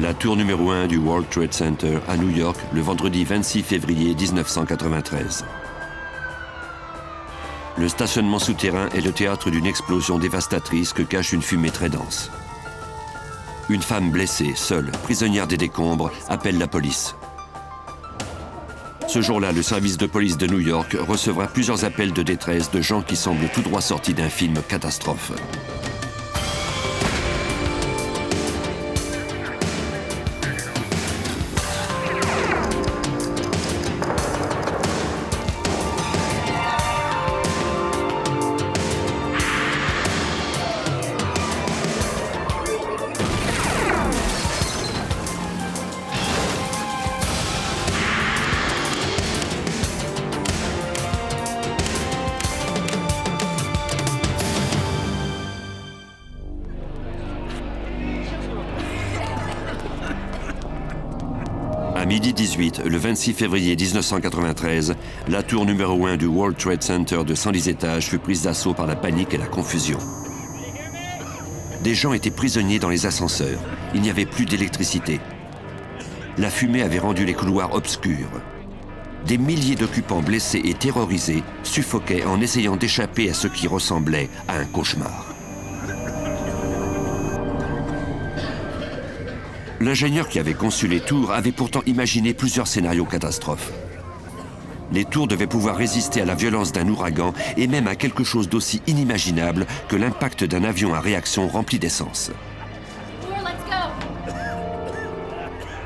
la tour numéro 1 du World Trade Center à New York le vendredi 26 février 1993. Le stationnement souterrain est le théâtre d'une explosion dévastatrice que cache une fumée très dense. Une femme blessée, seule, prisonnière des décombres, appelle la police. Ce jour-là, le service de police de New York recevra plusieurs appels de détresse de gens qui semblent tout droit sortis d'un film catastrophe. Midi 18, le 26 février 1993, la tour numéro 1 du World Trade Center de 110 étages fut prise d'assaut par la panique et la confusion. Des gens étaient prisonniers dans les ascenseurs. Il n'y avait plus d'électricité. La fumée avait rendu les couloirs obscurs. Des milliers d'occupants blessés et terrorisés suffoquaient en essayant d'échapper à ce qui ressemblait à un cauchemar. L'ingénieur qui avait conçu les tours avait pourtant imaginé plusieurs scénarios catastrophes. Les tours devaient pouvoir résister à la violence d'un ouragan et même à quelque chose d'aussi inimaginable que l'impact d'un avion à réaction rempli d'essence.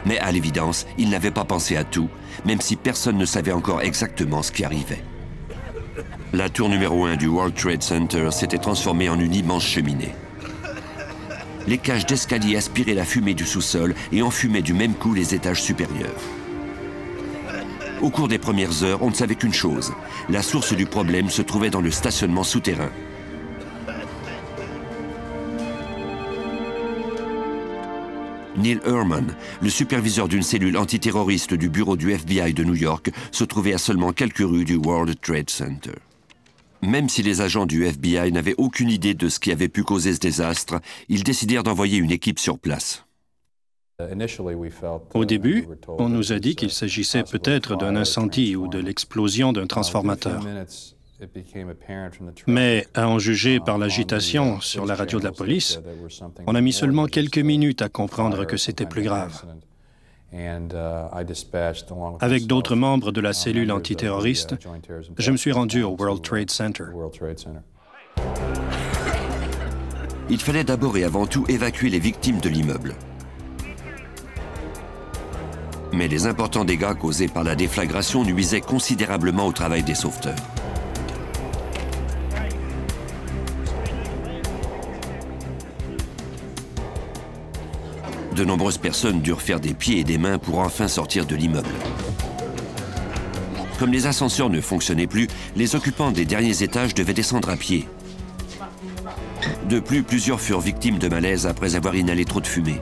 Mais à l'évidence, il n'avait pas pensé à tout, même si personne ne savait encore exactement ce qui arrivait. La tour numéro 1 du World Trade Center s'était transformée en une immense cheminée. Les cages d'escalier aspiraient la fumée du sous-sol et enfumaient du même coup les étages supérieurs. Au cours des premières heures, on ne savait qu'une chose. La source du problème se trouvait dans le stationnement souterrain. Neil Ehrman, le superviseur d'une cellule antiterroriste du bureau du FBI de New York, se trouvait à seulement quelques rues du World Trade Center. Même si les agents du FBI n'avaient aucune idée de ce qui avait pu causer ce désastre, ils décidèrent d'envoyer une équipe sur place. Au début, on nous a dit qu'il s'agissait peut-être d'un incendie ou de l'explosion d'un transformateur. Mais à en juger par l'agitation sur la radio de la police, on a mis seulement quelques minutes à comprendre que c'était plus grave. Avec d'autres membres de la cellule antiterroriste, je me suis rendu au World Trade Center. Il fallait d'abord et avant tout évacuer les victimes de l'immeuble. Mais les importants dégâts causés par la déflagration nuisaient considérablement au travail des sauveteurs. De nombreuses personnes durent faire des pieds et des mains pour enfin sortir de l'immeuble. Comme les ascenseurs ne fonctionnaient plus, les occupants des derniers étages devaient descendre à pied. De plus, plusieurs furent victimes de malaise après avoir inhalé trop de fumée.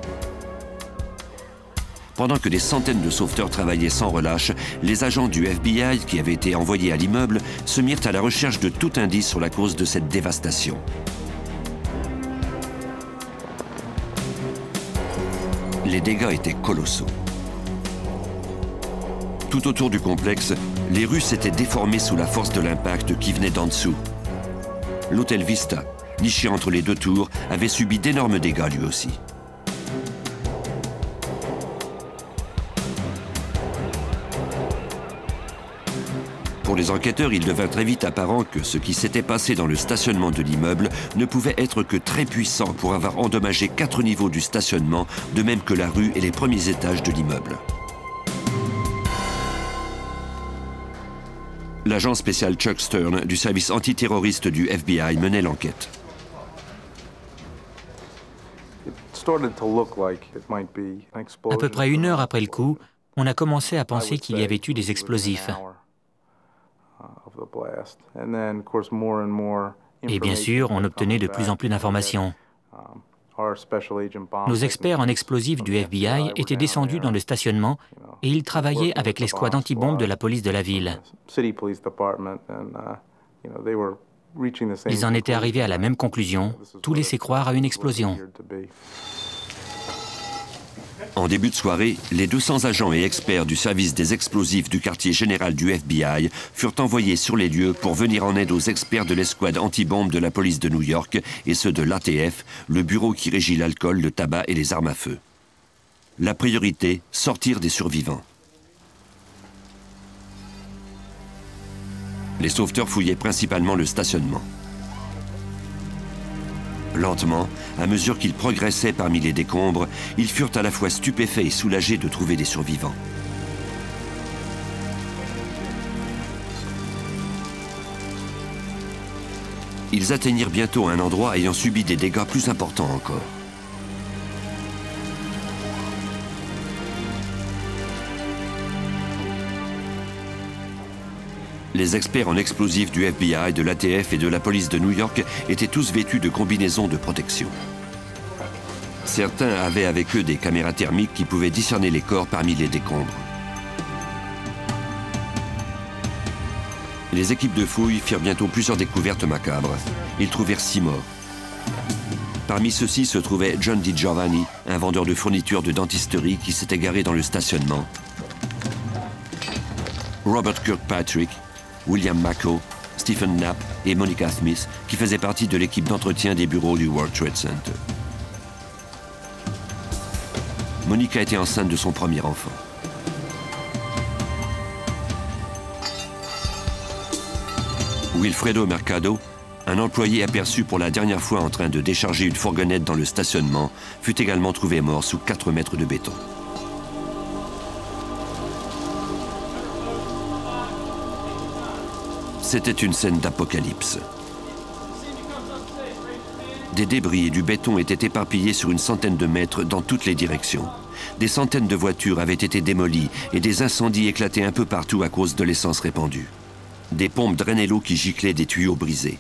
Pendant que des centaines de sauveteurs travaillaient sans relâche, les agents du FBI qui avaient été envoyés à l'immeuble se mirent à la recherche de tout indice sur la cause de cette dévastation. Les dégâts étaient colossaux. Tout autour du complexe, les rues s'étaient déformées sous la force de l'impact qui venait d'en dessous. L'hôtel Vista, niché entre les deux tours, avait subi d'énormes dégâts lui aussi. Pour les enquêteurs, il devint très vite apparent que ce qui s'était passé dans le stationnement de l'immeuble ne pouvait être que très puissant pour avoir endommagé 4 niveaux du stationnement, de même que la rue et les premiers étages de l'immeuble. L'agent spécial Chuck Stern du service antiterroriste du FBI menait l'enquête. À peu près 1 heure après le coup, on a commencé à penser qu'il y avait eu des explosifs. Et bien sûr, on obtenait de plus en plus d'informations. Nos experts en explosifs du FBI étaient descendus dans le stationnement et ils travaillaient avec l'escouade antibombes de la police de la ville. Ils en étaient arrivés à la même conclusion, tout laissait croire à une explosion. En début de soirée, les 200 agents et experts du service des explosifs du quartier général du FBI furent envoyés sur les lieux pour venir en aide aux experts de l'escouade anti-bombe de la police de New York et ceux de l'ATF, le bureau qui régit l'alcool, le tabac et les armes à feu. La priorité, sortir des survivants. Les sauveteurs fouillaient principalement le stationnement. Lentement, à mesure qu'ils progressaient parmi les décombres, ils furent à la fois stupéfaits et soulagés de trouver des survivants. Ils atteignirent bientôt un endroit ayant subi des dégâts plus importants encore. Les experts en explosifs du FBI, de l'ATF et de la police de New York étaient tous vêtus de combinaisons de protection. Certains avaient avec eux des caméras thermiques qui pouvaient discerner les corps parmi les décombres. Les équipes de fouilles firent bientôt plusieurs découvertes macabres. Ils trouvèrent 6 morts. Parmi ceux-ci se trouvait John DiGiovanni, un vendeur de fournitures de dentisterie qui s'était garé dans le stationnement. Robert Kirkpatrick, William Macko, Stephen Knapp et Monica Smith, qui faisaient partie de l'équipe d'entretien des bureaux du World Trade Center. Monica était enceinte de son premier enfant. Wilfredo Mercado, un employé aperçu pour la dernière fois en train de décharger une fourgonnette dans le stationnement, fut également trouvé mort sous 4 mètres de béton. C'était une scène d'apocalypse. Des débris et du béton étaient éparpillés sur une centaine de mètres dans toutes les directions. Des centaines de voitures avaient été démolies et des incendies éclataient un peu partout à cause de l'essence répandue. Des pompes drainaient l'eau qui giclait des tuyaux brisés.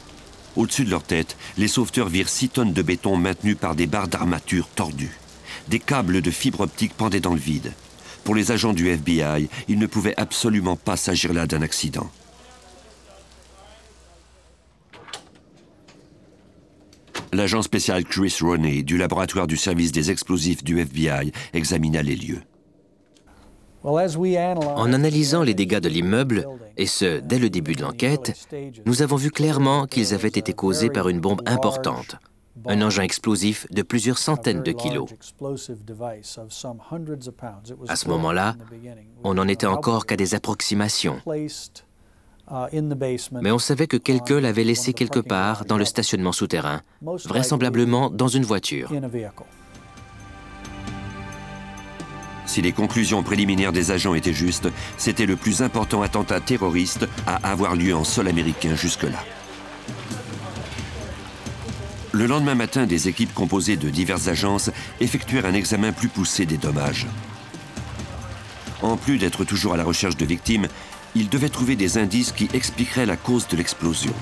Au-dessus de leur tête, les sauveteurs virent 6 tonnes de béton maintenues par des barres d'armature tordues. Des câbles de fibre optique pendaient dans le vide. Pour les agents du FBI, il ne pouvait absolument pas s'agir là d'un accident. L'agent spécial Chris Roney, du laboratoire du service des explosifs du FBI, examina les lieux. En analysant les dégâts de l'immeuble, et ce, dès le début de l'enquête, nous avons vu clairement qu'ils avaient été causés par une bombe importante, un engin explosif de plusieurs centaines de kilos. À ce moment-là, on n'en était encore qu'à des approximations. Mais on savait que quelqu'un l'avait laissé quelque part dans le stationnement souterrain, vraisemblablement dans une voiture. Si les conclusions préliminaires des agents étaient justes, c'était le plus important attentat terroriste à avoir lieu en sol américain jusque-là. Le lendemain matin, des équipes composées de diverses agences effectuèrent un examen plus poussé des dommages. En plus d'être toujours à la recherche de victimes, ils devaient trouver des indices qui expliqueraient la cause de l'explosion.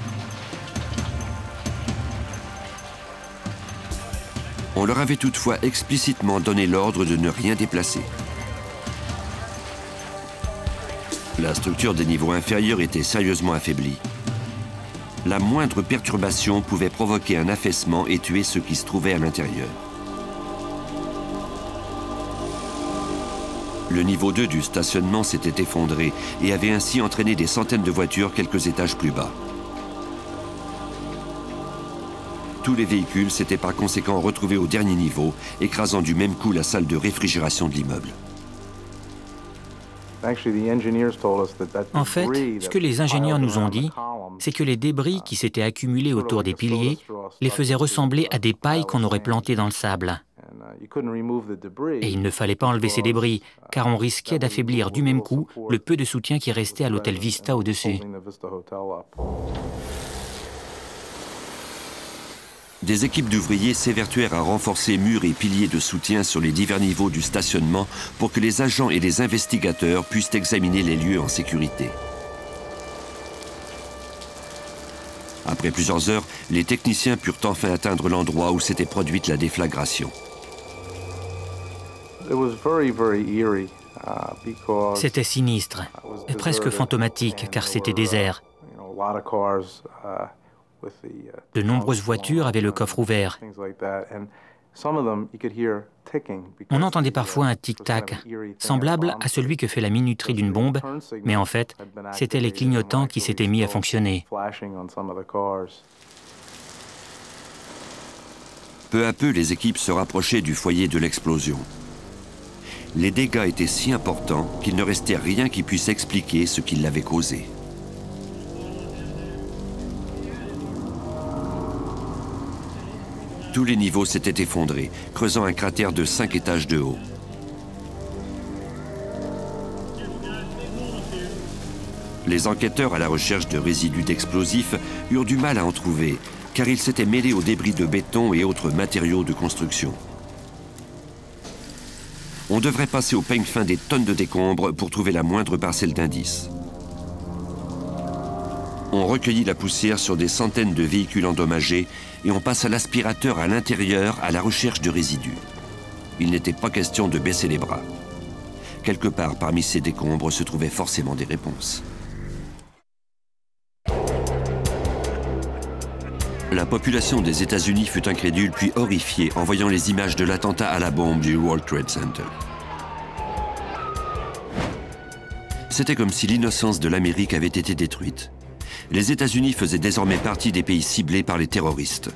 On leur avait toutefois explicitement donné l'ordre de ne rien déplacer. La structure des niveaux inférieurs était sérieusement affaiblie. La moindre perturbation pouvait provoquer un affaissement et tuer ceux qui se trouvaient à l'intérieur. Le niveau 2 du stationnement s'était effondré et avait ainsi entraîné des centaines de voitures quelques étages plus bas. Tous les véhicules s'étaient par conséquent retrouvés au dernier niveau, écrasant du même coup la salle de réfrigération de l'immeuble. En fait, ce que les ingénieurs nous ont dit, c'est que les débris qui s'étaient accumulés autour des piliers les faisaient ressembler à des pailles qu'on aurait plantées dans le sable. Et il ne fallait pas enlever ces débris, car on risquait d'affaiblir du même coup le peu de soutien qui restait à l'hôtel Vista au-dessus. Des équipes d'ouvriers s'évertuèrent à renforcer murs et piliers de soutien sur les divers niveaux du stationnement pour que les agents et les investigateurs puissent examiner les lieux en sécurité. Après plusieurs heures, les techniciens purent enfin atteindre l'endroit où s'était produite la déflagration. C'était sinistre, presque fantomatique, car c'était désert. De nombreuses voitures avaient le coffre ouvert. On entendait parfois un tic-tac, semblable à celui que fait la minuterie d'une bombe, mais en fait, c'était les clignotants qui s'étaient mis à fonctionner. Peu à peu, les équipes se rapprochaient du foyer de l'explosion. Les dégâts étaient si importants qu'il ne restait rien qui puisse expliquer ce qui l'avait causé. Tous les niveaux s'étaient effondrés, creusant un cratère de 5 étages de haut. Les enquêteurs à la recherche de résidus d'explosifs eurent du mal à en trouver, car ils s'étaient mêlés aux débris de béton et autres matériaux de construction. On devrait passer au peigne fin des tonnes de décombres pour trouver la moindre parcelle d'indices. On recueillit la poussière sur des centaines de véhicules endommagés et on passa l'aspirateur à l'intérieur à la recherche de résidus. Il n'était pas question de baisser les bras. Quelque part parmi ces décombres se trouvaient forcément des réponses. La population des États-Unis fut incrédule puis horrifiée en voyant les images de l'attentat à la bombe du World Trade Center. C'était comme si l'innocence de l'Amérique avait été détruite. Les États-Unis faisaient désormais partie des pays ciblés par les terroristes.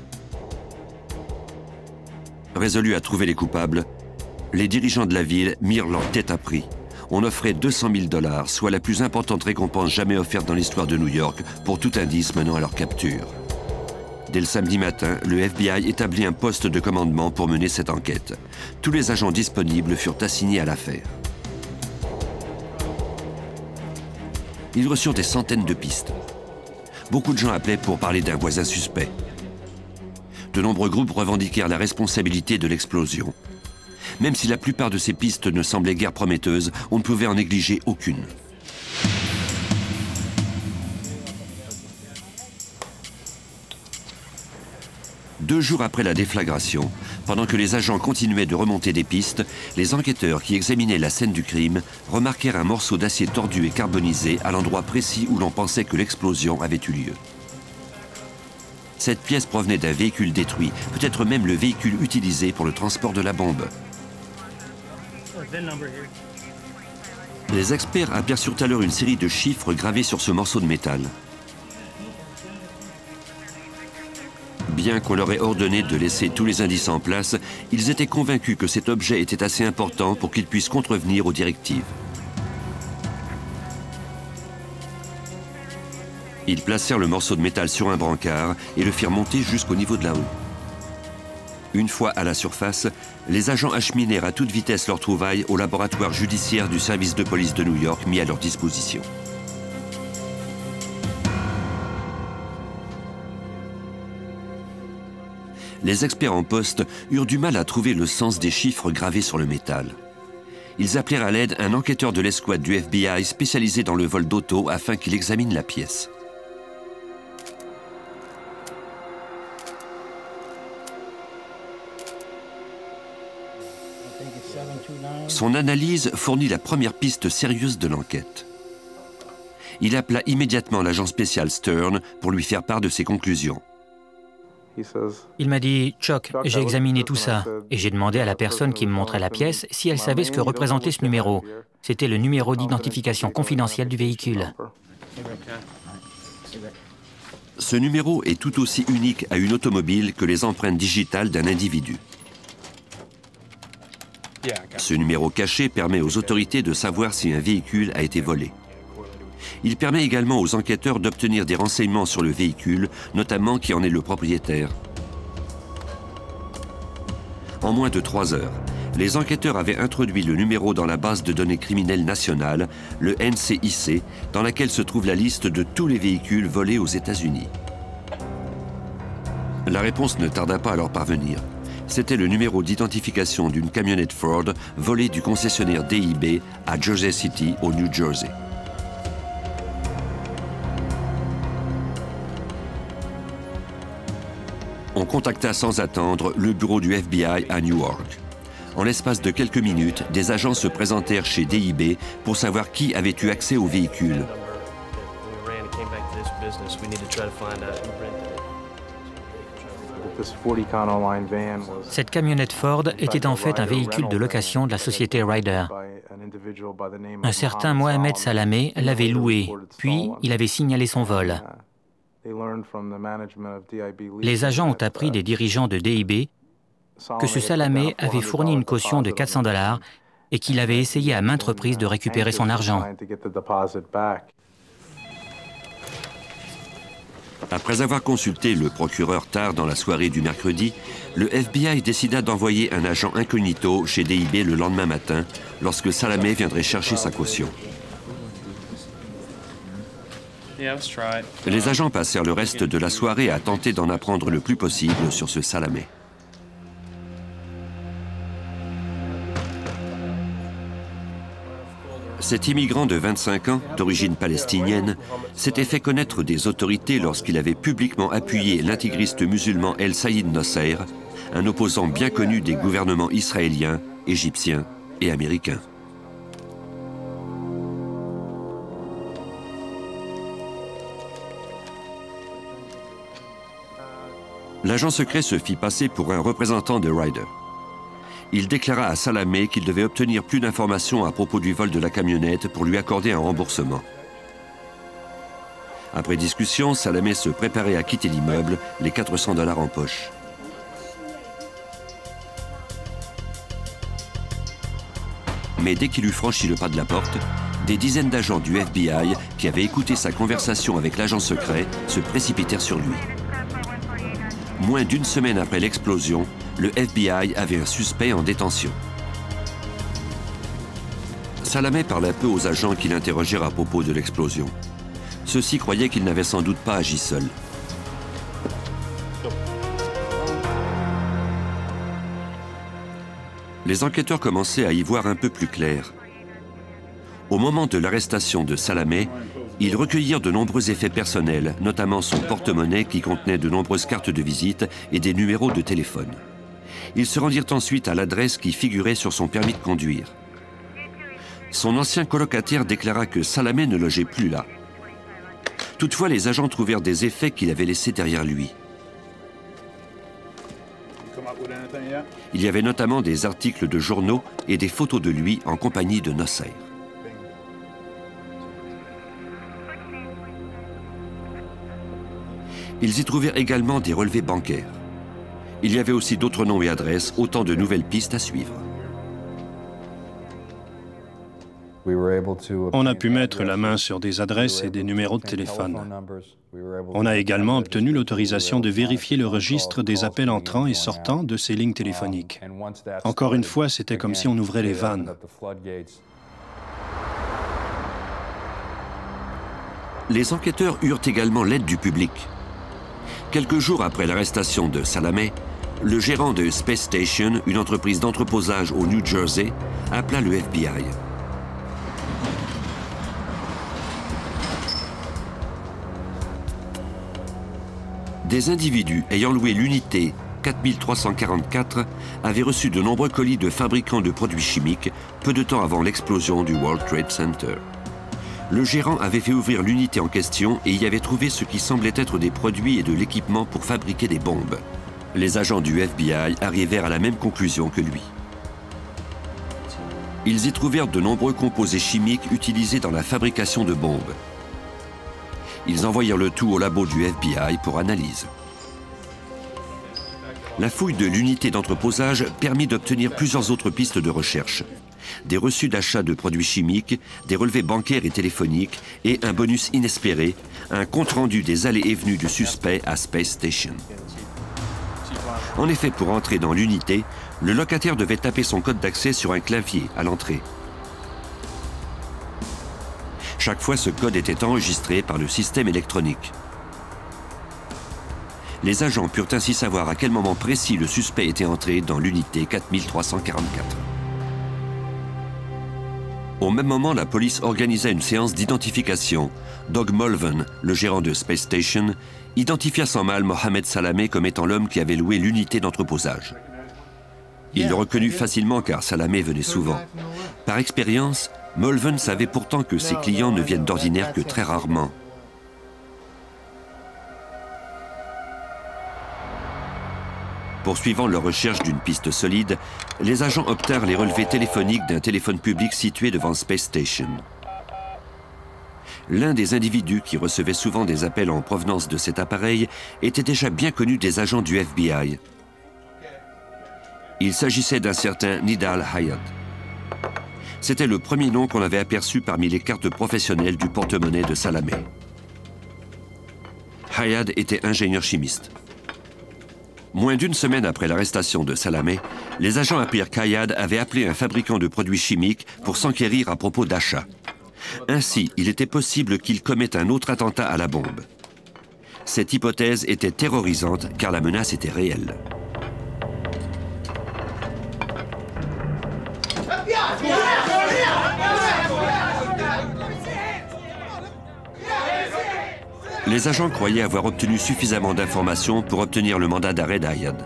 Résolus à trouver les coupables, les dirigeants de la ville mirent leur tête à prix. On offrait 200 000 $, soit la plus importante récompense jamais offerte dans l'histoire de New York, pour tout indice menant à leur capture. Dès le samedi matin, le FBI établit un poste de commandement pour mener cette enquête. Tous les agents disponibles furent assignés à l'affaire. Ils reçurent des centaines de pistes. Beaucoup de gens appelaient pour parler d'un voisin suspect. De nombreux groupes revendiquèrent la responsabilité de l'explosion. Même si la plupart de ces pistes ne semblaient guère prometteuses, on ne pouvait en négliger aucune. Deux jours après la déflagration, pendant que les agents continuaient de remonter des pistes, les enquêteurs qui examinaient la scène du crime remarquèrent un morceau d'acier tordu et carbonisé à l'endroit précis où l'on pensait que l'explosion avait eu lieu. Cette pièce provenait d'un véhicule détruit, peut-être même le véhicule utilisé pour le transport de la bombe. Les experts aperçurent alors une série de chiffres gravés sur ce morceau de métal. Bien qu'on leur ait ordonné de laisser tous les indices en place, ils étaient convaincus que cet objet était assez important pour qu'il puisse contrevenir aux directives. Ils placèrent le morceau de métal sur un brancard et le firent monter jusqu'au niveau de la haut. Une fois à la surface, les agents acheminèrent à toute vitesse leur trouvaille au laboratoire judiciaire du service de police de New York mis à leur disposition. Les experts en poste eurent du mal à trouver le sens des chiffres gravés sur le métal. Ils appelèrent à l'aide un enquêteur de l'escouade du FBI spécialisé dans le vol d'auto afin qu'il examine la pièce. Son analyse fournit la première piste sérieuse de l'enquête. Il appela immédiatement l'agent spécial Stern pour lui faire part de ses conclusions. Il m'a dit « Chuck, j'ai examiné tout ça et j'ai demandé à la personne qui me montrait la pièce si elle savait ce que représentait ce numéro. C'était le numéro d'identification confidentiel du véhicule. » Ce numéro est tout aussi unique à une automobile que les empreintes digitales d'un individu. Ce numéro caché permet aux autorités de savoir si un véhicule a été volé. Il permet également aux enquêteurs d'obtenir des renseignements sur le véhicule, notamment qui en est le propriétaire. En moins de 3 heures, les enquêteurs avaient introduit le numéro dans la base de données criminelles nationale, le NCIC, dans laquelle se trouve la liste de tous les véhicules volés aux États-Unis. La réponse ne tarda pas à leur parvenir. C'était le numéro d'identification d'une camionnette Ford volée du concessionnaire DIB à Jersey City, au New Jersey. On contacta sans attendre le bureau du FBI à Newark. En l'espace de quelques minutes, des agents se présentèrent chez DIB pour savoir qui avait eu accès au véhicule. Cette camionnette Ford était en fait un véhicule de location de la société Ryder. Un certain Mohamed Salameh l'avait loué, puis il avait signalé son vol. Les agents ont appris des dirigeants de DIB que ce Salameh avait fourni une caution de 400 $ et qu'il avait essayé à maintes reprises de récupérer son argent. Après avoir consulté le procureur tard dans la soirée du mercredi, le FBI décida d'envoyer un agent incognito chez DIB le lendemain matin, lorsque Salameh viendrait chercher sa caution. Les agents passèrent le reste de la soirée à tenter d'en apprendre le plus possible sur ce Salameh. Cet immigrant de 25 ans, d'origine palestinienne, s'était fait connaître des autorités lorsqu'il avait publiquement appuyé l'intégriste musulman El Saïd Nosser, un opposant bien connu des gouvernements israéliens, égyptiens et américains. L'agent secret se fit passer pour un représentant de Ryder. Il déclara à Salameh qu'il devait obtenir plus d'informations à propos du vol de la camionnette pour lui accorder un remboursement. Après discussion, Salameh se préparait à quitter l'immeuble, les 400 $ en poche. Mais dès qu'il eut franchi le pas de la porte, des dizaines d'agents du FBI qui avaient écouté sa conversation avec l'agent secret se précipitèrent sur lui. Moins d'une semaine après l'explosion, le FBI avait un suspect en détention. Salameh parla peu aux agents qui l'interrogèrent à propos de l'explosion. Ceux-ci croyaient qu'il n'avait sans doute pas agi seul. Les enquêteurs commençaient à y voir un peu plus clair. Au moment de l'arrestation de Salameh, ils recueillirent de nombreux effets personnels, notamment son porte-monnaie qui contenait de nombreuses cartes de visite et des numéros de téléphone. Ils se rendirent ensuite à l'adresse qui figurait sur son permis de conduire. Son ancien colocataire déclara que Salameh ne logeait plus là. Toutefois, les agents trouvèrent des effets qu'il avait laissés derrière lui. Il y avait notamment des articles de journaux et des photos de lui en compagnie de Nosser. Ils y trouvèrent également des relevés bancaires. Il y avait aussi d'autres noms et adresses, autant de nouvelles pistes à suivre. On a pu mettre la main sur des adresses et des numéros de téléphone. On a également obtenu l'autorisation de vérifier le registre des appels entrants et sortants de ces lignes téléphoniques. Encore une fois, c'était comme si on ouvrait les vannes. Les enquêteurs eurent également l'aide du public. Quelques jours après l'arrestation de Salameh, le gérant de Space Station, une entreprise d'entreposage au New Jersey, appela le FBI. Des individus ayant loué l'unité 4344 avaient reçu de nombreux colis de fabricants de produits chimiques peu de temps avant l'explosion du World Trade Center. Le gérant avait fait ouvrir l'unité en question et y avait trouvé ce qui semblait être des produits et de l'équipement pour fabriquer des bombes. Les agents du FBI arrivèrent à la même conclusion que lui. Ils y trouvèrent de nombreux composés chimiques utilisés dans la fabrication de bombes. Ils envoyèrent le tout au labo du FBI pour analyse. La fouille de l'unité d'entreposage permit d'obtenir plusieurs autres pistes de recherche. Des reçus d'achat de produits chimiques, des relevés bancaires et téléphoniques, et un bonus inespéré, un compte-rendu des allées et venues du suspect à Space Station. En effet, pour entrer dans l'unité, le locataire devait taper son code d'accès sur un clavier à l'entrée. Chaque fois, ce code était enregistré par le système électronique. Les agents purent ainsi savoir à quel moment précis le suspect était entré dans l'unité 4344. Au même moment, la police organisa une séance d'identification. Doug Mulvan, le gérant de Space Station, identifia sans mal Mohamed Salameh comme étant l'homme qui avait loué l'unité d'entreposage. Il le reconnut facilement car Salameh venait souvent. Par expérience, Mulvan savait pourtant que ses clients ne viennent d'ordinaire que très rarement. Poursuivant leur recherche d'une piste solide, les agents obtinrent les relevés téléphoniques d'un téléphone public situé devant Space Station. L'un des individus qui recevait souvent des appels en provenance de cet appareil était déjà bien connu des agents du FBI. Il s'agissait d'un certain Nidal Hayat. C'était le premier nom qu'on avait aperçu parmi les cartes professionnelles du porte-monnaie de Salamé. Hayat était ingénieur chimiste. Moins d'une semaine après l'arrestation de Salamé, les agents apprirent qu'Hayad avait appelé un fabricant de produits chimiques pour s'enquérir à propos d'achats. Ainsi, il était possible qu'il commette un autre attentat à la bombe. Cette hypothèse était terrorisante car la menace était réelle. Les agents croyaient avoir obtenu suffisamment d'informations pour obtenir le mandat d'arrêt d'Hayad.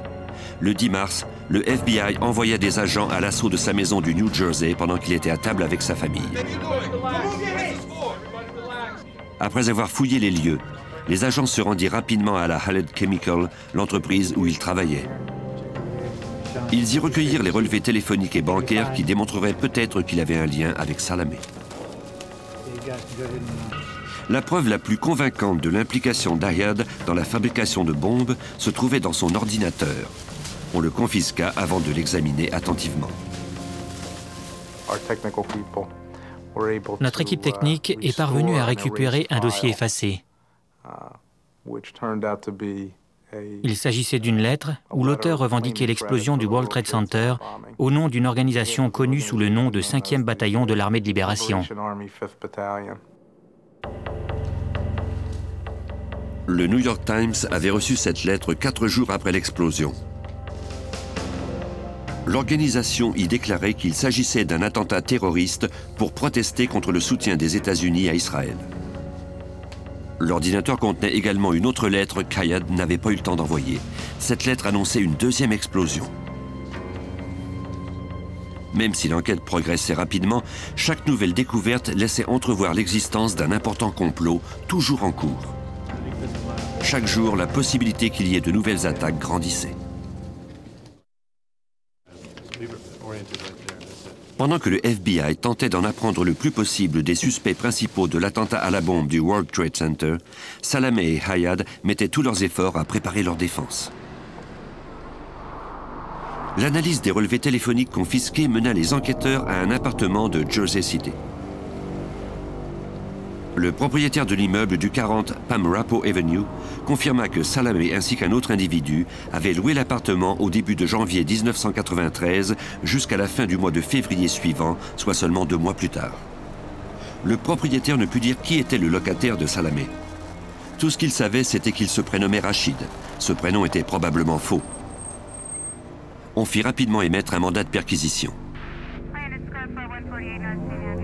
Le 10 mars, le FBI envoya des agents à l'assaut de sa maison du New Jersey pendant qu'il était à table avec sa famille. Après avoir fouillé les lieux, les agents se rendirent rapidement à la Haled Chemical, l'entreprise où ils travaillaient. Ils y recueillirent les relevés téléphoniques et bancaires qui démontreraient peut-être qu'il avait un lien avec Salamé. La preuve la plus convaincante de l'implication d'Hayad dans la fabrication de bombes se trouvait dans son ordinateur. On le confisqua avant de l'examiner attentivement. Notre équipe technique est parvenue à récupérer un dossier effacé. Il s'agissait d'une lettre où l'auteur revendiquait l'explosion du World Trade Center au nom d'une organisation connue sous le nom de 5e bataillon de l'armée de libération. Le New York Times avait reçu cette lettre 4 jours après l'explosion. L'organisation y déclarait qu'il s'agissait d'un attentat terroriste pour protester contre le soutien des États-Unis à Israël. L'ordinateur contenait également une autre lettre qu'Hayad n'avait pas eu le temps d'envoyer. Cette lettre annonçait une deuxième explosion. Même si l'enquête progressait rapidement, chaque nouvelle découverte laissait entrevoir l'existence d'un important complot, toujours en cours. Chaque jour, la possibilité qu'il y ait de nouvelles attaques grandissait. Pendant que le FBI tentait d'en apprendre le plus possible des suspects principaux de l'attentat à la bombe du World Trade Center, Salamé et Hayad mettaient tous leurs efforts à préparer leur défense. L'analyse des relevés téléphoniques confisqués mena les enquêteurs à un appartement de Jersey City. Le propriétaire de l'immeuble du 40 Pamrapo Avenue confirma que Salamé ainsi qu'un autre individu avaient loué l'appartement au début de janvier 1993 jusqu'à la fin du mois de février suivant, soit seulement 2 mois plus tard. Le propriétaire ne put dire qui était le locataire de Salamé. Tout ce qu'il savait, c'était qu'il se prénommait Rachid. Ce prénom était probablement faux. On fit rapidement émettre un mandat de perquisition.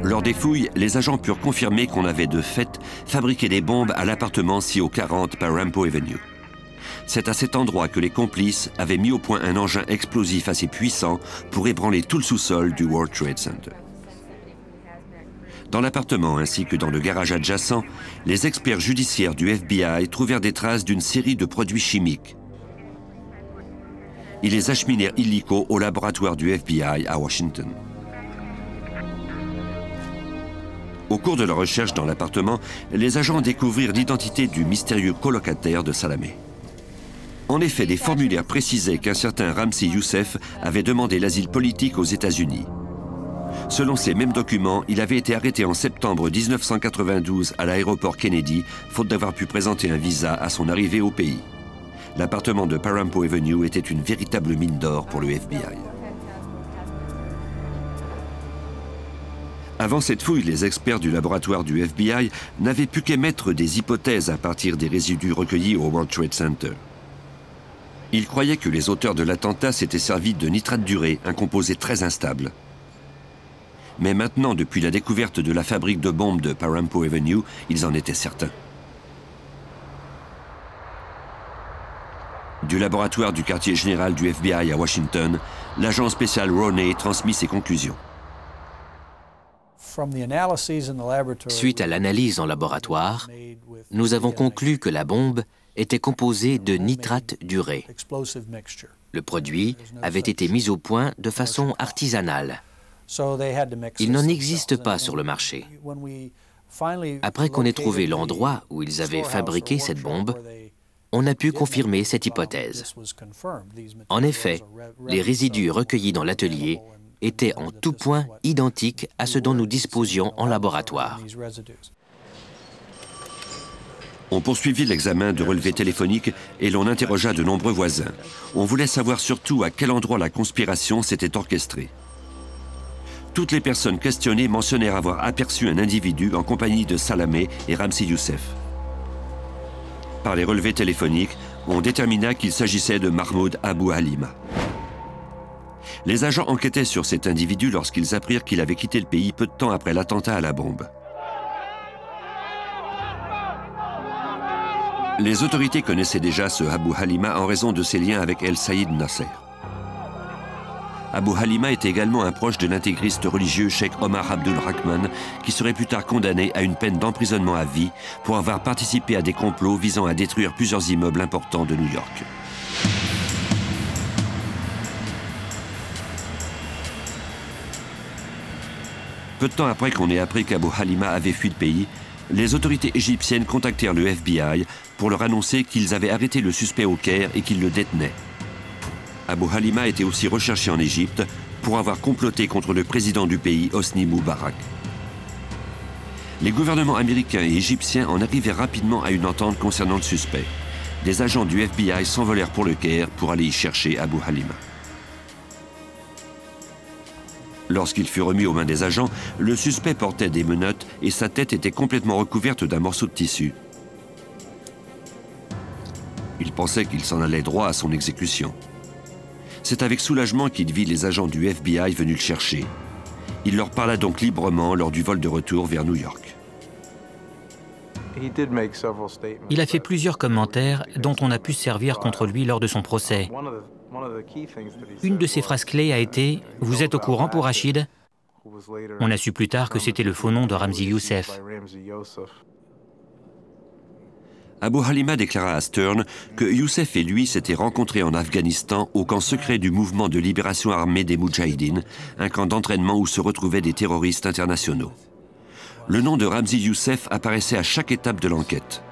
Lors des fouilles, les agents purent confirmer qu'on avait de fait fabriqué des bombes à l'appartement CO 40 Pamrapo Avenue. C'est à cet endroit que les complices avaient mis au point un engin explosif assez puissant pour ébranler tout le sous-sol du World Trade Center. Dans l'appartement ainsi que dans le garage adjacent, les experts judiciaires du FBI trouvèrent des traces d'une série de produits chimiques. Ils les acheminèrent illico au laboratoire du FBI à Washington. Au cours de leur recherche dans l'appartement, les agents découvrirent l'identité du mystérieux colocataire de Salamé. En effet, des formulaires précisaient qu'un certain Ramzi Youssef avait demandé l'asile politique aux États-Unis. Selon ces mêmes documents, il avait été arrêté en septembre 1992 à l'aéroport Kennedy, faute d'avoir pu présenter un visa à son arrivée au pays. L'appartement de Pamrapo Avenue était une véritable mine d'or pour le FBI. Avant cette fouille, les experts du laboratoire du FBI n'avaient pu qu'émettre des hypothèses à partir des résidus recueillis au World Trade Center. Ils croyaient que les auteurs de l'attentat s'étaient servis de nitrate d'urée, un composé très instable. Mais maintenant, depuis la découverte de la fabrique de bombes de Pamrapo Avenue, ils en étaient certains. Du laboratoire du quartier général du FBI à Washington, l'agent spécial Roney transmit ses conclusions. Suite à l'analyse en laboratoire, nous avons conclu que la bombe était composée de nitrate d'urée. Le produit avait été mis au point de façon artisanale. Il n'en existe pas sur le marché. Après qu'on ait trouvé l'endroit où ils avaient fabriqué cette bombe, on a pu confirmer cette hypothèse. En effet, les résidus recueillis dans l'atelier étaient en tout point identiques à ce dont nous disposions en laboratoire. On poursuivit l'examen de relevés téléphoniques et l'on interrogea de nombreux voisins. On voulait savoir surtout à quel endroit la conspiration s'était orchestrée. Toutes les personnes questionnées mentionnèrent avoir aperçu un individu en compagnie de Salamé et Ramzi Youssef. Par les relevés téléphoniques, on détermina qu'il s'agissait de Mahmoud Abou Halima. Les agents enquêtaient sur cet individu lorsqu'ils apprirent qu'il avait quitté le pays peu de temps après l'attentat à la bombe. Les autorités connaissaient déjà ce Abou Halima en raison de ses liens avec El Saïd Nasser. Abou Halima était également un proche de l'intégriste religieux Cheikh Omar Abdul Rahman, qui serait plus tard condamné à une peine d'emprisonnement à vie pour avoir participé à des complots visant à détruire plusieurs immeubles importants de New York. Peu de temps après qu'on ait appris qu'Abou Halima avait fui le pays, les autorités égyptiennes contactèrent le FBI pour leur annoncer qu'ils avaient arrêté le suspect au Caire et qu'ils le détenaient. Abou Halima était aussi recherché en Égypte pour avoir comploté contre le président du pays, Hosni Moubarak. Les gouvernements américains et égyptiens en arrivaient rapidement à une entente concernant le suspect. Des agents du FBI s'envolèrent pour le Caire pour aller y chercher Abou Halima. Lorsqu'il fut remis aux mains des agents, le suspect portait des menottes et sa tête était complètement recouverte d'un morceau de tissu. Il pensait qu'il s'en allait droit à son exécution. C'est avec soulagement qu'il vit les agents du FBI venus le chercher. Il leur parla donc librement lors du vol de retour vers New York. Il a fait plusieurs commentaires dont on a pu servir contre lui lors de son procès. Une de ses phrases clés a été « Vous êtes au courant pour Rachid ?» On a su plus tard que c'était le faux nom de Ramzi Youssef. Abou Halima déclara à Stern que Youssef et lui s'étaient rencontrés en Afghanistan au camp secret du mouvement de libération armée des Moudjahidines, un camp d'entraînement où se retrouvaient des terroristes internationaux. Le nom de Ramzi Youssef apparaissait à chaque étape de l'enquête.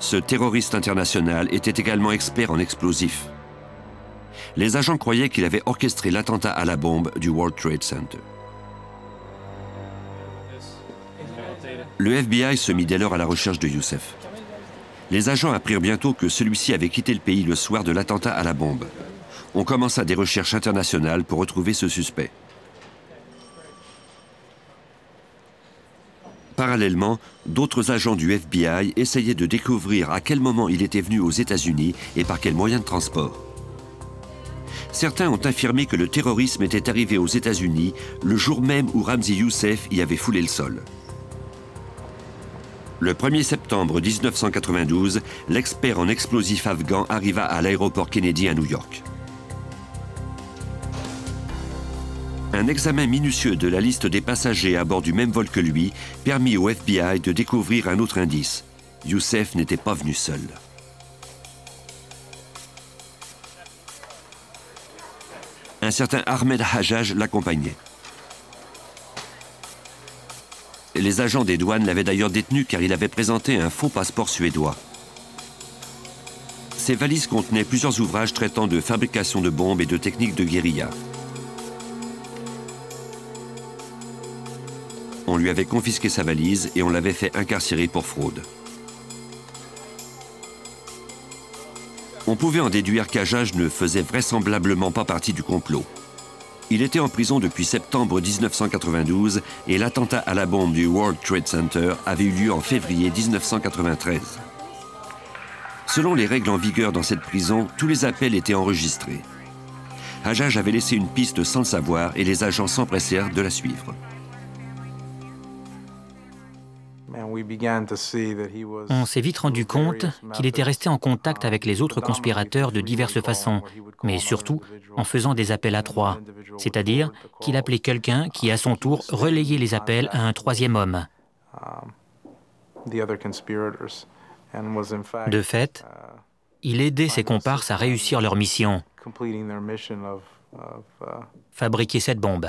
Ce terroriste international était également expert en explosifs. Les agents croyaient qu'il avait orchestré l'attentat à la bombe du World Trade Center. Le FBI se mit dès lors à la recherche de Youssef. Les agents apprirent bientôt que celui-ci avait quitté le pays le soir de l'attentat à la bombe. On commença des recherches internationales pour retrouver ce suspect. Parallèlement, d'autres agents du FBI essayaient de découvrir à quel moment il était venu aux États-Unis et par quel moyen de transport. Certains ont affirmé que le terrorisme était arrivé aux États-Unis le jour même où Ramzi Youssef y avait foulé le sol. Le 1er septembre 1992, l'expert en explosifs afghan arriva à l'aéroport Kennedy à New York. Un examen minutieux de la liste des passagers à bord du même vol que lui permit au FBI de découvrir un autre indice. Youssef n'était pas venu seul. Un certain Ahmed Hajjaj l'accompagnait. Les agents des douanes l'avaient d'ailleurs détenu car il avait présenté un faux passeport suédois. Ses valises contenaient plusieurs ouvrages traitant de fabrication de bombes et de techniques de guérilla. On lui avait confisqué sa valise et on l'avait fait incarcérer pour fraude. On pouvait en déduire qu'Hajjaj ne faisait vraisemblablement pas partie du complot. Il était en prison depuis septembre 1992 et l'attentat à la bombe du World Trade Center avait eu lieu en février 1993. Selon les règles en vigueur dans cette prison, tous les appels étaient enregistrés. Hajjaj avait laissé une piste sans le savoir et les agents s'empressèrent de la suivre. On s'est vite rendu compte qu'il était resté en contact avec les autres conspirateurs de diverses façons, mais surtout en faisant des appels à trois, c'est-à-dire qu'il appelait quelqu'un qui, à son tour, relayait les appels à un troisième homme. De fait, il aidait ses comparses à réussir leur mission, fabriquer cette bombe.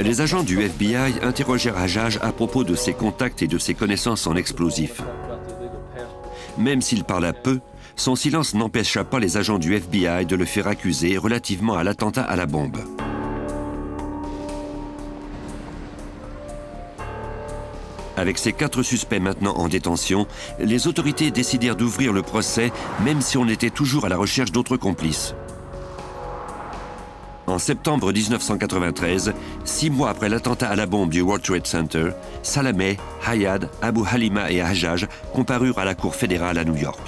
Les agents du FBI interrogèrent Hajjaj à propos de ses contacts et de ses connaissances en explosifs. Même s'il parla peu, son silence n'empêcha pas les agents du FBI de le faire accuser relativement à l'attentat à la bombe. Avec ces 4 suspects maintenant en détention, les autorités décidèrent d'ouvrir le procès, même si on était toujours à la recherche d'autres complices. En septembre 1993, 6 mois après l'attentat à la bombe du World Trade Center, Salameh, Hayad, Abu Halima et Hajjaj comparurent à la Cour fédérale à New York.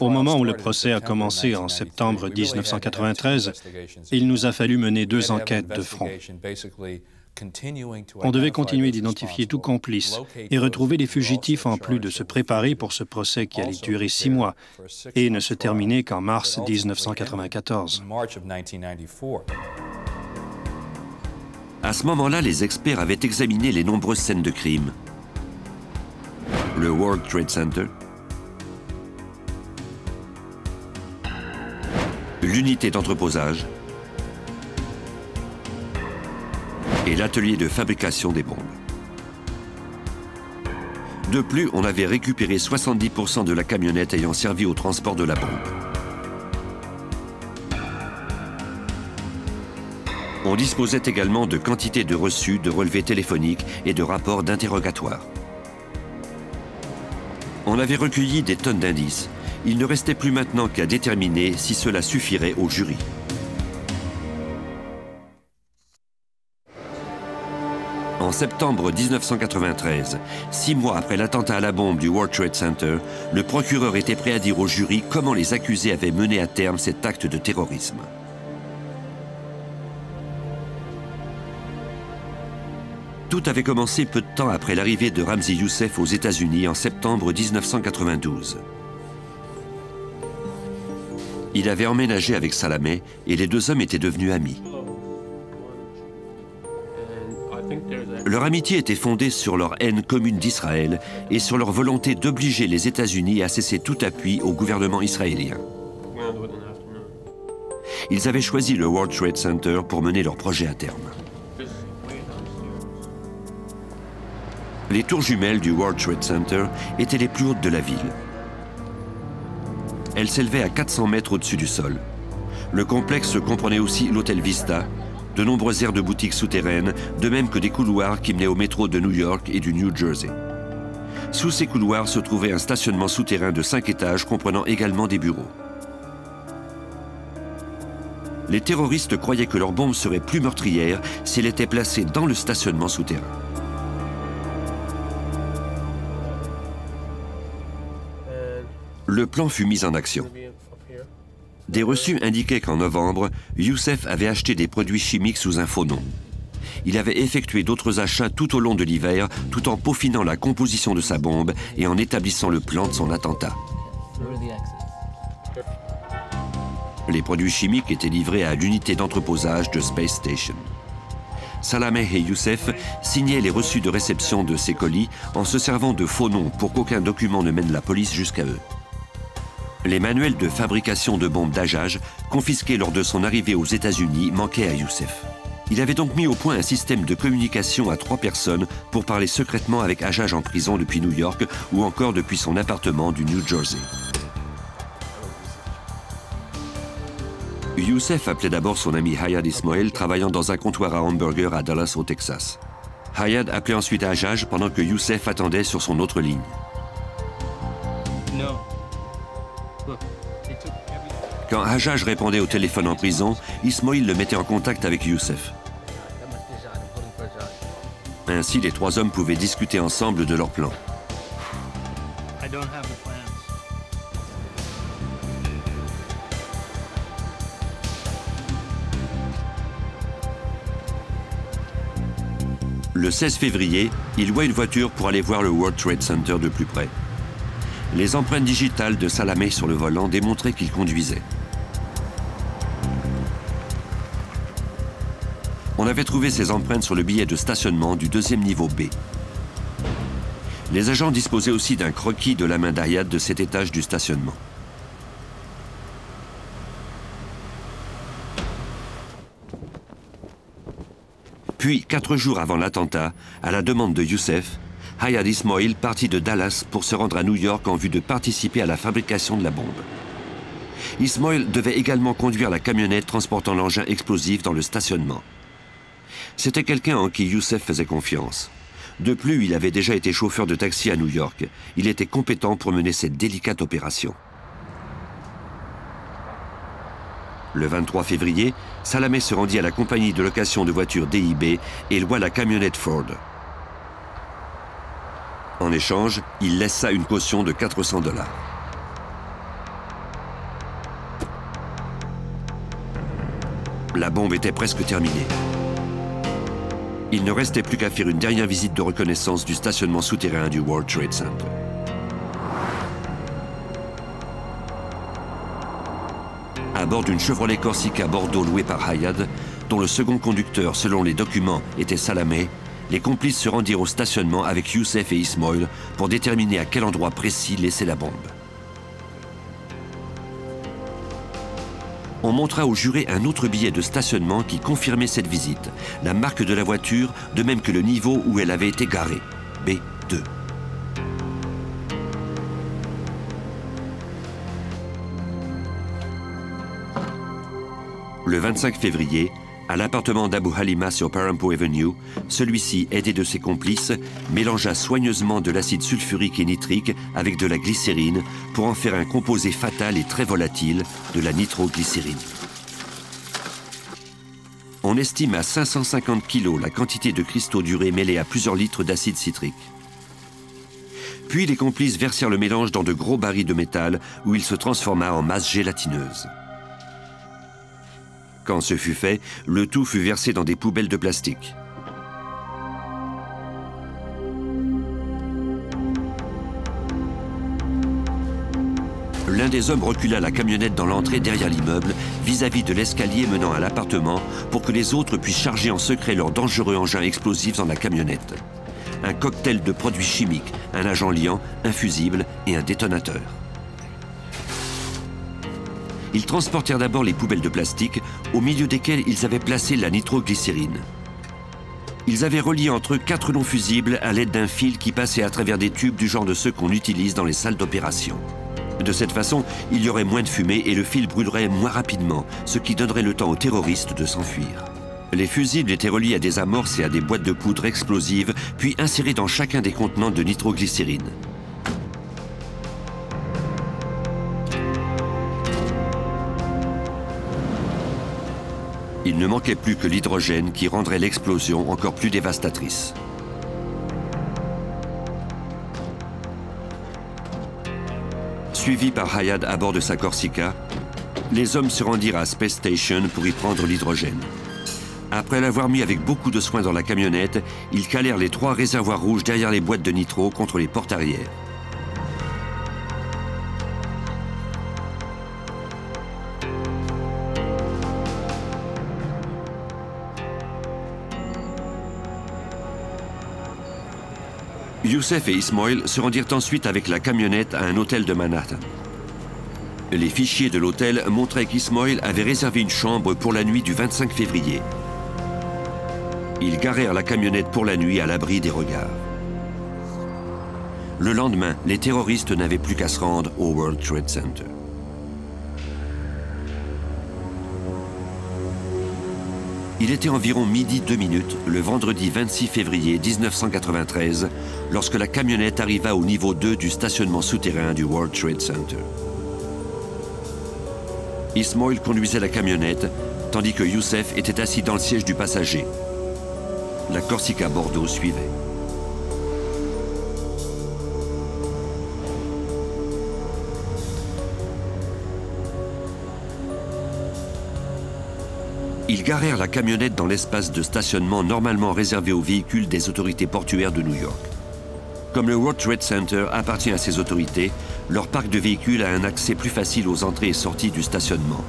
Au moment où le procès a commencé en septembre 1993, il nous a fallu mener 2 enquêtes de front. On devait continuer d'identifier tout complice et retrouver les fugitifs en plus de se préparer pour ce procès qui allait durer 6 mois et ne se terminer qu'en mars 1994. À ce moment-là, les experts avaient examiné les nombreuses scènes de crime. Le World Trade Center, l'unité d'entreposage, et l'atelier de fabrication des bombes. De plus, on avait récupéré 70% de la camionnette ayant servi au transport de la bombe. On disposait également de quantités de reçus, de relevés téléphoniques et de rapports d'interrogatoire. On avait recueilli des tonnes d'indices. Il ne restait plus maintenant qu'à déterminer si cela suffirait au jury. En septembre 1993, 6 mois après l'attentat à la bombe du World Trade Center, le procureur était prêt à dire au jury comment les accusés avaient mené à terme cet acte de terrorisme. Tout avait commencé peu de temps après l'arrivée de Ramzi Youssef aux États-Unis en septembre 1992. Il avait emménagé avec Salameh et les 2 hommes étaient devenus amis. Leur amitié était fondée sur leur haine commune d'Israël et sur leur volonté d'obliger les États-Unis à cesser tout appui au gouvernement israélien. Ils avaient choisi le World Trade Center pour mener leur projet à terme. Les tours jumelles du World Trade Center étaient les plus hautes de la ville. Elles s'élevaient à 400 mètres au-dessus du sol. Le complexe comprenait aussi l'hôtel Vista, de nombreuses aires de boutiques souterraines, de même que des couloirs qui menaient au métro de New York et du New Jersey. Sous ces couloirs se trouvait un stationnement souterrain de 5 étages comprenant également des bureaux. Les terroristes croyaient que leur bombe serait plus meurtrière si elle était placée dans le stationnement souterrain. Le plan fut mis en action. Des reçus indiquaient qu'en novembre, Youssef avait acheté des produits chimiques sous un faux nom. Il avait effectué d'autres achats tout au long de l'hiver, tout en peaufinant la composition de sa bombe et en établissant le plan de son attentat. Les produits chimiques étaient livrés à l'unité d'entreposage de Space Station. Salameh et Youssef signaient les reçus de réception de ces colis en se servant de faux noms pour qu'aucun document ne mène la police jusqu'à eux. Les manuels de fabrication de bombes d'Hajjaj, confisqués lors de son arrivée aux États-Unis, manquaient à Youssef. Il avait donc mis au point un système de communication à 3 personnes pour parler secrètement avec Hajjaj en prison depuis New York ou encore depuis son appartement du New Jersey. Youssef appelait d'abord son ami Hayad Ismail, travaillant dans un comptoir à hamburger à Dallas, au Texas. Hayad appelait ensuite Hajjaj pendant que Youssef attendait sur son autre ligne. Non. Quand Hajjaj répondait au téléphone en prison, Ismail le mettait en contact avec Youssef. Ainsi, les 3 hommes pouvaient discuter ensemble de leur plan. Le 16 février, il loua une voiture pour aller voir le World Trade Center de plus près. Les empreintes digitales de Salameh sur le volant démontraient qu'il conduisait. On avait trouvé ces empreintes sur le billet de stationnement du 2e niveau B. Les agents disposaient aussi d'un croquis de la main d'Ariad de cet étage du stationnement. Puis, 4 jours avant l'attentat, à la demande de Youssef, Hayat Ismail partit de Dallas pour se rendre à New York en vue de participer à la fabrication de la bombe. Ismail devait également conduire la camionnette transportant l'engin explosif dans le stationnement. C'était quelqu'un en qui Youssef faisait confiance. De plus, il avait déjà été chauffeur de taxi à New York. Il était compétent pour mener cette délicate opération. Le 23 février, Salamé se rendit à la compagnie de location de voitures DIB et loua la camionnette Ford. En échange, il laissa une caution de 400$. La bombe était presque terminée. Il ne restait plus qu'à faire une dernière visite de reconnaissance du stationnement souterrain du World Trade Center. À bord d'une Chevrolet Corsica Bordeaux louée par Hayad, dont le second conducteur, selon les documents, était Salamé, les complices se rendirent au stationnement avec Youssef et Ismail pour déterminer à quel endroit précis laisser la bombe. On montra au juré un autre billet de stationnement qui confirmait cette visite, la marque de la voiture, de même que le niveau où elle avait été garée, B2. Le 25 février, à l'appartement d'Abu Halima sur Paramount Avenue, celui-ci, aidé de ses complices, mélangea soigneusement de l'acide sulfurique et nitrique avec de la glycérine pour en faire un composé fatal et très volatile, de la nitroglycérine. On estime à 550 kg la quantité de cristaux d'urée mêlés à plusieurs litres d'acide citrique. Puis les complices versèrent le mélange dans de gros barils de métal où il se transforma en masse gélatineuse. Quand ce fut fait, le tout fut versé dans des poubelles de plastique. L'un des hommes recula la camionnette dans l'entrée derrière l'immeuble, vis-à-vis de l'escalier menant à l'appartement, pour que les autres puissent charger en secret leurs dangereux engins explosifs dans la camionnette. Un cocktail de produits chimiques, un agent liant, un fusible et un détonateur. Ils transportèrent d'abord les poubelles de plastique, au milieu desquelles ils avaient placé la nitroglycérine. Ils avaient relié entre eux 4 non fusibles à l'aide d'un fil qui passait à travers des tubes du genre de ceux qu'on utilise dans les salles d'opération. De cette façon, il y aurait moins de fumée et le fil brûlerait moins rapidement, ce qui donnerait le temps aux terroristes de s'enfuir. Les fusibles étaient reliés à des amorces et à des boîtes de poudre explosives, puis insérés dans chacun des contenants de nitroglycérine. Il ne manquait plus que l'hydrogène qui rendrait l'explosion encore plus dévastatrice. Suivis par Hayat à bord de sa Corsica, les hommes se rendirent à Space Station pour y prendre l'hydrogène. Après l'avoir mis avec beaucoup de soin dans la camionnette, ils calèrent les 3 réservoirs rouges derrière les boîtes de nitro contre les portes arrière. Youssef et Ismail se rendirent ensuite avec la camionnette à un hôtel de Manhattan. Les fichiers de l'hôtel montraient qu'Ismail avait réservé une chambre pour la nuit du 25 février. Ils garèrent la camionnette pour la nuit à l'abri des regards. Le lendemain, les terroristes n'avaient plus qu'à se rendre au World Trade Center. Il était environ 12h02, le vendredi 26 février 1993, lorsque la camionnette arriva au niveau 2 du stationnement souterrain du World Trade Center. Ismail conduisait la camionnette, tandis que Youssef était assis dans le siège du passager. La Corsica Bordeaux suivait. Ils garèrent la camionnette dans l'espace de stationnement normalement réservé aux véhicules des autorités portuaires de New York. Comme le World Trade Center appartient à ces autorités, leur parc de véhicules a un accès plus facile aux entrées et sorties du stationnement.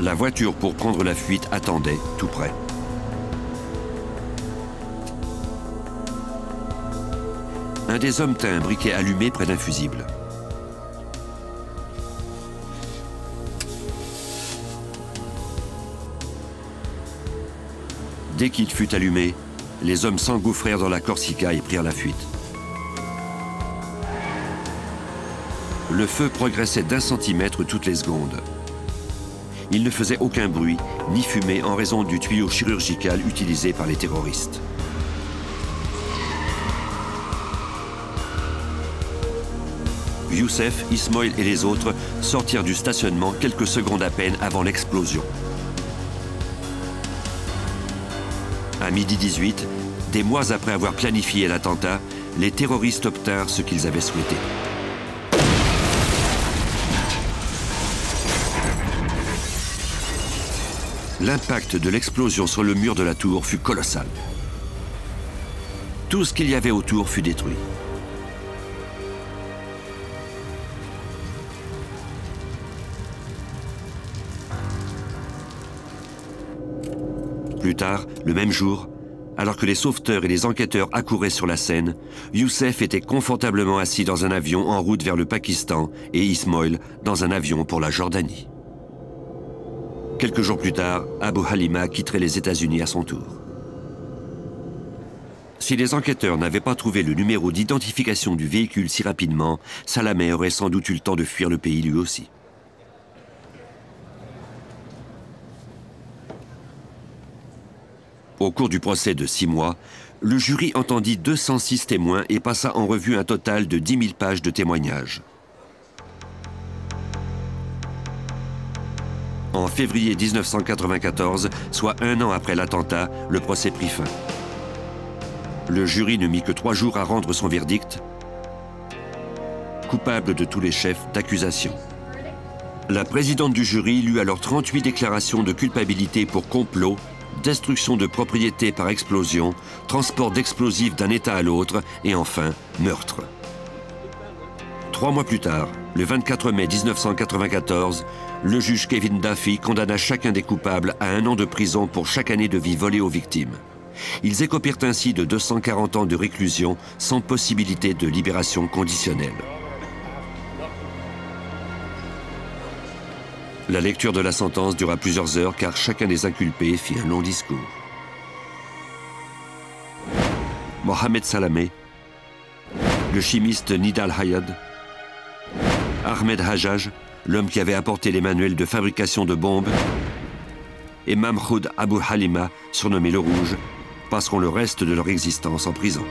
La voiture pour prendre la fuite attendait tout près. Un des hommes tint un briquet allumé près d'un fusible. Dès qu'il fut allumé, les hommes s'engouffrèrent dans la Corsica et prirent la fuite. Le feu progressait d'1 centimètre toutes les secondes. Il ne faisait aucun bruit, ni fumée en raison du tuyau chirurgical utilisé par les terroristes. Youssef, Ismoil et les autres sortirent du stationnement quelques secondes à peine avant l'explosion. À midi 18, des mois après avoir planifié l'attentat, les terroristes obtinrent ce qu'ils avaient souhaité. L'impact de l'explosion sur le mur de la tour fut colossal. Tout ce qu'il y avait autour fut détruit. Plus tard, le même jour, alors que les sauveteurs et les enquêteurs accouraient sur la scène, Youssef était confortablement assis dans un avion en route vers le Pakistan et Ismoil dans un avion pour la Jordanie. Quelques jours plus tard, Abu Halima quitterait les États-Unis à son tour. Si les enquêteurs n'avaient pas trouvé le numéro d'identification du véhicule si rapidement, Salameh aurait sans doute eu le temps de fuir le pays lui aussi. Au cours du procès de 6 mois, le jury entendit 206 témoins et passa en revue un total de 10 000 pages de témoignages. En février 1994, soit 1 an après l'attentat, le procès prit fin. Le jury ne mit que 3 jours à rendre son verdict, coupable de tous les chefs d'accusation. La présidente du jury lut alors 38 déclarations de culpabilité pour complot, destruction de propriété par explosion, transport d'explosifs d'un État à l'autre et enfin, meurtre. 3 mois plus tard, le 24 mai 1994, le juge Kevin Duffy condamna chacun des coupables à 1 an de prison pour chaque année de vie volée aux victimes. Ils écopèrent ainsi de 240 ans de réclusion sans possibilité de libération conditionnelle. La lecture de la sentence dura plusieurs heures car chacun des inculpés fit un long discours. Mohamed Salameh, le chimiste Nidal Hayad, Ahmed Hajjaj, l'homme qui avait apporté les manuels de fabrication de bombes, et Mahmoud Abu Halima, surnommé le Rouge, passeront le reste de leur existence en prison.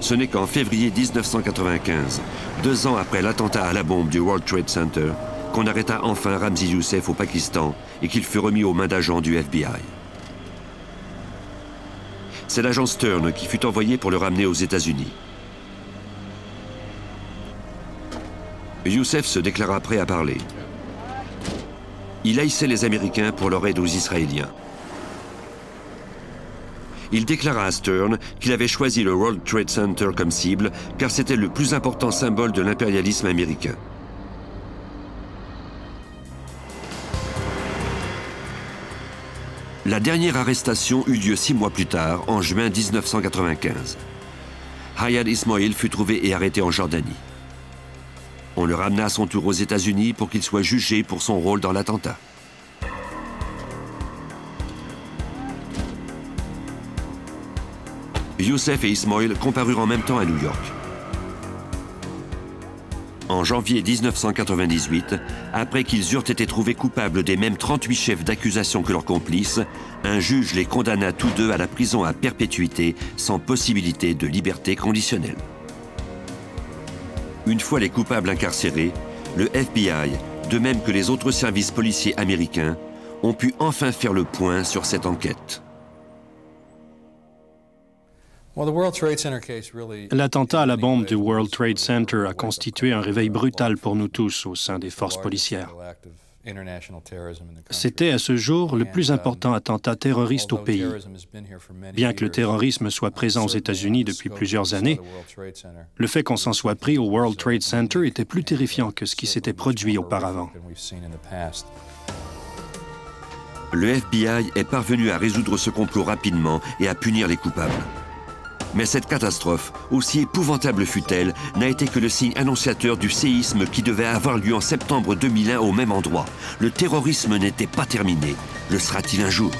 Ce n'est qu'en février 1995, 2 ans après l'attentat à la bombe du World Trade Center, qu'on arrêta enfin Ramzi Youssef au Pakistan et qu'il fut remis aux mains d'agents du FBI. C'est l'agent Stern qui fut envoyé pour le ramener aux États-Unis. Youssef se déclara prêt à parler. Il haïssait les Américains pour leur aide aux Israéliens. Il déclara à Stern qu'il avait choisi le World Trade Center comme cible car c'était le plus important symbole de l'impérialisme américain. La dernière arrestation eut lieu 6 mois plus tard, en juin 1995. Hayat Ismoil fut trouvé et arrêté en Jordanie. On le ramena à son tour aux États-Unis pour qu'il soit jugé pour son rôle dans l'attentat. Youssef et Ismoil comparurent en même temps à New York. En janvier 1998, après qu'ils eurent été trouvés coupables des mêmes 38 chefs d'accusation que leurs complices, un juge les condamna tous deux à la prison à perpétuité sans possibilité de liberté conditionnelle. Une fois les coupables incarcérés, le FBI, de même que les autres services policiers américains, ont pu enfin faire le point sur cette enquête. L'attentat à la bombe du World Trade Center a constitué un réveil brutal pour nous tous au sein des forces policières. C'était à ce jour le plus important attentat terroriste au pays. Bien que le terrorisme soit présent aux États-Unis depuis plusieurs années, le fait qu'on s'en soit pris au World Trade Center était plus terrifiant que ce qui s'était produit auparavant. le FBI est parvenu à résoudre ce complot rapidement et à punir les coupables. Mais cette catastrophe, aussi épouvantable fut-elle, n'a été que le signe annonciateur du séisme qui devait avoir lieu en septembre 2001 au même endroit. Le terrorisme n'était pas terminé. Le sera-t-il un jour ?